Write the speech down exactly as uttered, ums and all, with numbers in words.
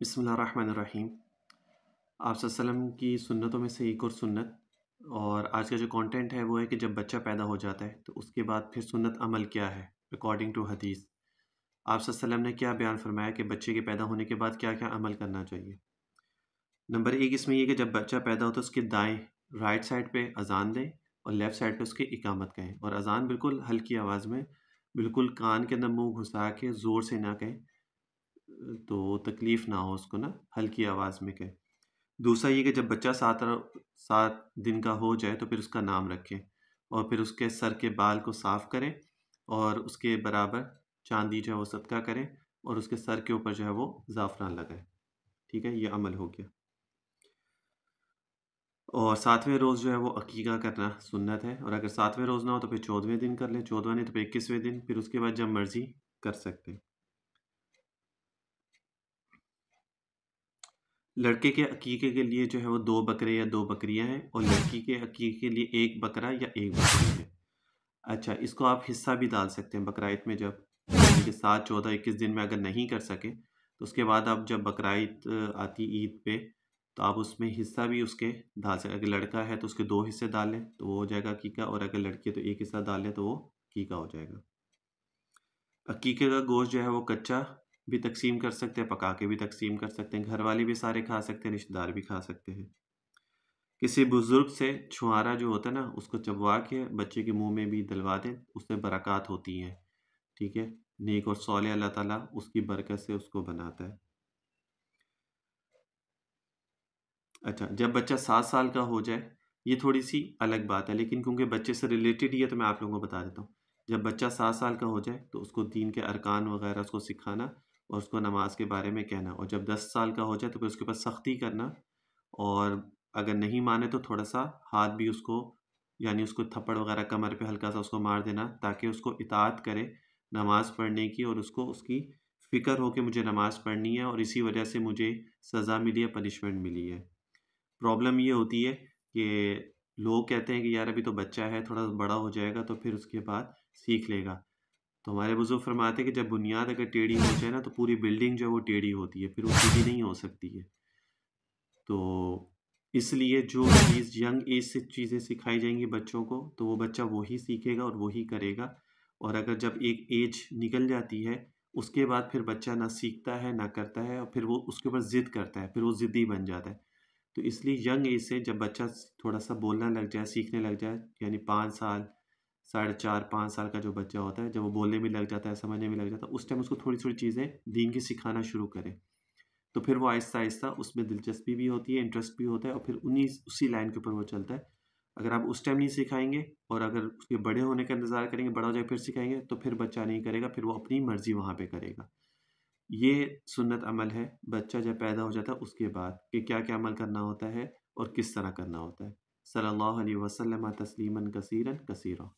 बिस्मिल्लाहिर्रहमानिर्रहीम। आप सल्लम की सुन्नतों में से एक और सुन्नत, और आज का जो कंटेंट है वो है कि जब बच्चा पैदा हो जाता है तो उसके बाद फिर सुन्नत अमल क्या है अकॉर्डिंग टू हदीस। आप सल्लम ने क्या बयान फरमाया कि बच्चे के पैदा होने के बाद क्या क्या अमल करना चाहिए। नंबर एक इसमें यह कि जब बच्चा पैदा हो तो उसके दाएँ राइट साइड पे अजान दें और लेफ़्ट साइड पे उसकी इकामत कहें, और अजान बिल्कुल हल्की आवाज़ में, बिल्कुल कान के अंदर मुँह घुसा के ज़ोर से ना कहें तो तकलीफ़ ना हो उसको, ना हल्की आवाज़ में कहें। दूसरा ये कि जब बच्चा सात सात दिन का हो जाए तो फिर उसका नाम रखें और फिर उसके सर के बाल को साफ़ करें और उसके बराबर चांदी जो है वो सदका करें और उसके सर के ऊपर जो है वो ज़ाफ़रान लगाएं। ठीक है, ये अमल हो गया। और सातवें रोज़ जो है वो अकीक़ा करना सुन्नत है, और अगर सातवें रोज़ ना हो तो फिर चौदहवें दिन कर लें, चौदहवें नहीं तो फिर इक्कीसवें दिन, फिर उसके बाद जब मर्ज़ी कर सकते हैं। लड़के के अकीक़े के लिए जो है वो दो बकरे या दो बकरियां हैं, और लड़की के अकीक़े के लिए एक बकरा या एक बकरी है। अच्छा, इसको आप हिस्सा भी डाल सकते हैं बकराईद में, जब के सात चौदह इक्कीस दिन में अगर नहीं कर सके तो उसके बाद आप जब बकराईद आती ईद पे तो आप उसमें हिस्सा भी उसके डाल सकते। अगर लड़का है तो उसके दो हिस्से डाल लें तो वो हो जाएगा अकीक़ा, और अगर लड़की है तो एक हिस्सा डाल लें तो वो अकीक़ा हो जाएगा। अकीक़े का गोश्त जो है वो कच्चा भी तकसीम कर सकते हैं, पका के भी तकसीम कर सकते हैं, घर वाले भी सारे खा सकते हैं, रिश्तेदार भी खा सकते हैं। किसी बुज़ुर्ग से छुहारा जो होता है ना उसको चबवा के बच्चे के मुंह में भी दिलवा दें, उससे बरक़ात होती है। ठीक है, नेक और सॉलिह अल्लाह ताला उसकी बरकत से उसको बनाता है। अच्छा, जब बच्चा सात साल का हो जाए, ये थोड़ी सी अलग बात है लेकिन क्योंकि बच्चे से रिलेटेड ही है तो मैं आप लोगों को बता देता हूँ। जब बच्चा सात साल का हो जाए तो उसको दीन के अरकान वगैरह उसको सिखाना और उसको नमाज के बारे में कहना, और जब दस साल का हो जाए तो फिर उसके ऊपर सख्ती करना, और अगर नहीं माने तो थोड़ा सा हाथ भी उसको, यानी उसको थप्पड़ वगैरह कमर पे हल्का सा उसको मार देना ताकि उसको इताअत करे नमाज़ पढ़ने की, और उसको उसकी फ़िक्र हो कि मुझे नमाज़ पढ़नी है और इसी वजह से मुझे सज़ा मिली है, पनिशमेंट मिली है। प्रॉब्लम ये होती है कि लोग कहते हैं कि यार अभी तो बच्चा है, थोड़ा बड़ा हो जाएगा तो फिर उसके बाद सीख लेगा। तो हमारे बुजुर्ग फरमाते हैं कि जब बुनियाद अगर टेढ़ी हो जाए ना तो पूरी बिल्डिंग जो है वो टेढ़ी होती है, फिर वो सीधी नहीं हो सकती है। तो इसलिए जो चीज़ यंग एज से चीज़ें सिखाई जाएंगी बच्चों को तो वो बच्चा वही सीखेगा और वही करेगा, और अगर जब एक एज निकल जाती है उसके बाद फिर बच्चा ना सीखता है ना करता है, और फिर वो उसके ऊपर ज़िद करता है, फिर वो ज़िद्दी बन जाता है। तो इसलिए यंग एज से जब बच्चा थोड़ा सा बोलना लग जाए, सीखने लग जाए, यानी पाँच साल साढ़े चार पाँच साल का जो बच्चा होता है जब वो बोलने में लग जाता है, समझने में लग जाता है, उस टाइम उसको थोड़ी थोड़ी चीज़ें दीन की सिखाना शुरू करें तो फिर वो आहिस्ता आहिस्ता उसमें दिलचस्पी भी होती है, इंटरेस्ट भी होता है, और फिर उन्हीं उसी लाइन के ऊपर वो चलता है। अगर आप उस टाइम नहीं सिखाएंगे और अगर उसके बड़े होने का इंतज़ार करेंगे, बड़ा हो जाए फिर सिखाएंगे, तो फिर बच्चा नहीं करेगा, फिर वो अपनी मर्ज़ी वहाँ पर करेगा। ये सुन्नत अमल है बच्चा जब पैदा हो जाता है उसके बाद, कि क्या क्या अमल करना होता है और किस तरह करना होता है। सल्लल्लाहु अलैहि वसल्लम तस्लीमन कसीरन कसीरा।